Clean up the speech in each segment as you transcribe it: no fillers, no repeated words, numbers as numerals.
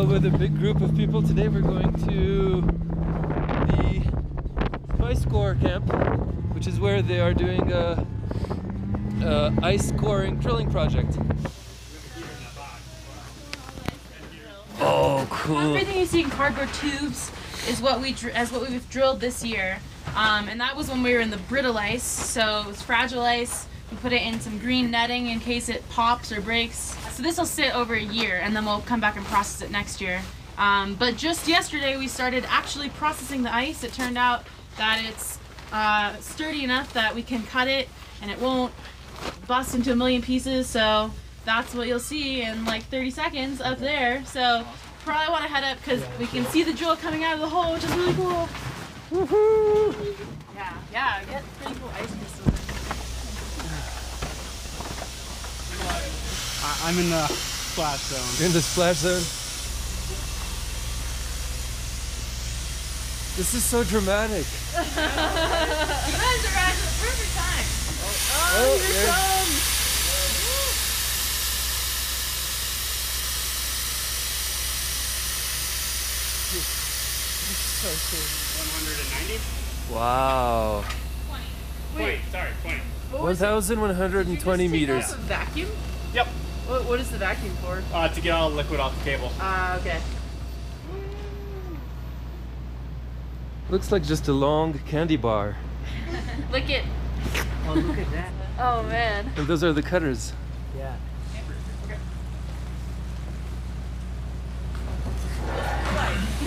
out with a big group of people. Today we're going to the Spice Corps camp, which is where they are doing a ice coring drilling project. Oh, cool! Everything you see in cardboard tubes is what we've drilled this year, and that was when we were in the brittle ice. So it was fragile ice. We put it in some green netting in case it pops or breaks. So this will sit over a year, and then we'll come back and process it next year. But just yesterday, we started actually processing the ice. It turned out that it's sturdy enough that we can cut it, and it won't bust into a million pieces. So that's what you'll see in like 30 seconds up there. So probably want to head up because we can see the drill coming out of the hole, which is really cool. Woohoo! Yeah, get pretty cool ice crystals. I'm in the splash zone. You're in the splash zone? This is so dramatic. You guys are at the perfect time. Oh, here comes! So cool. 190? Wow. 20. 1,120 meters. Is this a vacuum? Yep. What is the vacuum for? To get all the liquid off the cable. Okay. Looks like just a long candy bar. Lick it. Oh, look at that. Oh, man. And those are the cutters. Yeah. Okay.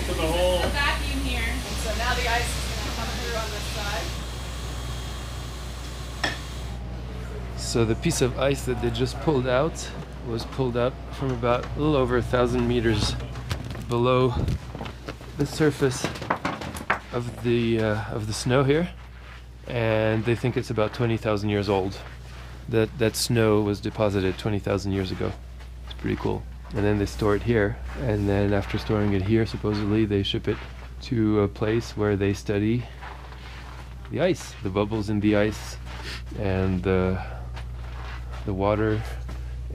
So the whole vacuum here. So now the ice is going to come through on this side. So the piece of ice that they just pulled out was pulled up from about a little over 1,000 meters below the surface of the snow here, and they think it's about 20,000 years old. That snow was deposited 20,000 years ago. It's pretty cool. And then they store it here, and then after storing it here, supposedly they ship it to a place where they study the ice, the bubbles in the ice, and the water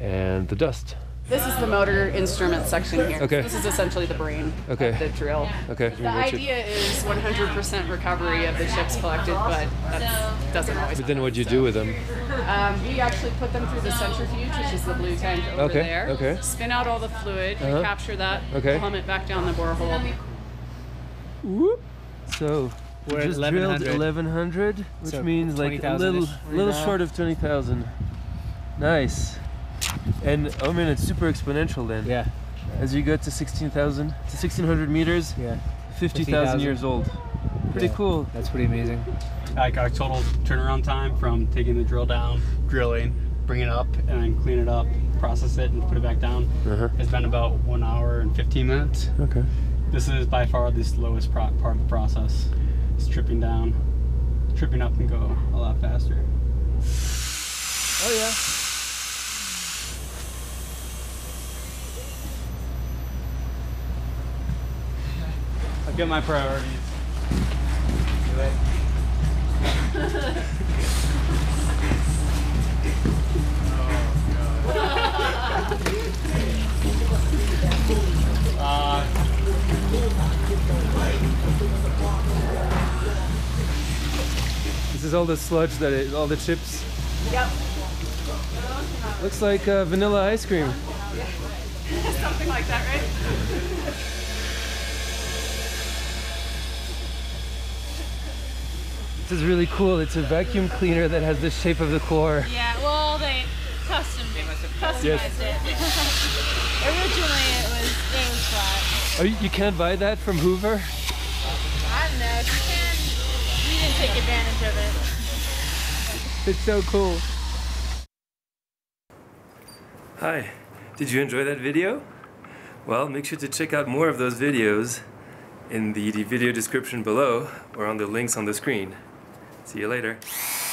and the dust. This is the motor instrument section here. Okay. This is essentially the brain of the drill. Yeah. Okay. The idea is 100% recovery of the chips collected, but that doesn't always happen. But then what do you do with them? We actually put them through the centrifuge, which is the blue tank over there. Okay. Spin out all the fluid, recapture that, plumb it back down the borehole. Whoop. So we just drilled 1,100, which so means like a little short of 20,000. Nice. And I mean, it's super exponential then. Yeah. As you go to 1,600 meters, 50,000 years old. Pretty cool. That's pretty amazing. Like our total turnaround time from taking the drill down, drilling, bring it up, and then clean it up, process it, and put it back down has been about 1 hour and 15 minutes. Okay. This is by far the slowest part of the process. It's tripping down. Tripping up can go a lot faster. Oh yeah. I've got my priorities. This is all the sludge all the chips. Yep. Looks like vanilla ice cream. Something like that, right? This is really cool. It's a vacuum cleaner that has the shape of the core. Yeah, well, they customized it. Originally, it was flat. Oh, you can't buy that from Hoover? I don't know. You can. We didn't take advantage of it. It's so cool. Hi, did you enjoy that video? Well, make sure to check out more of those videos in the video description below or on the links on the screen. See you later.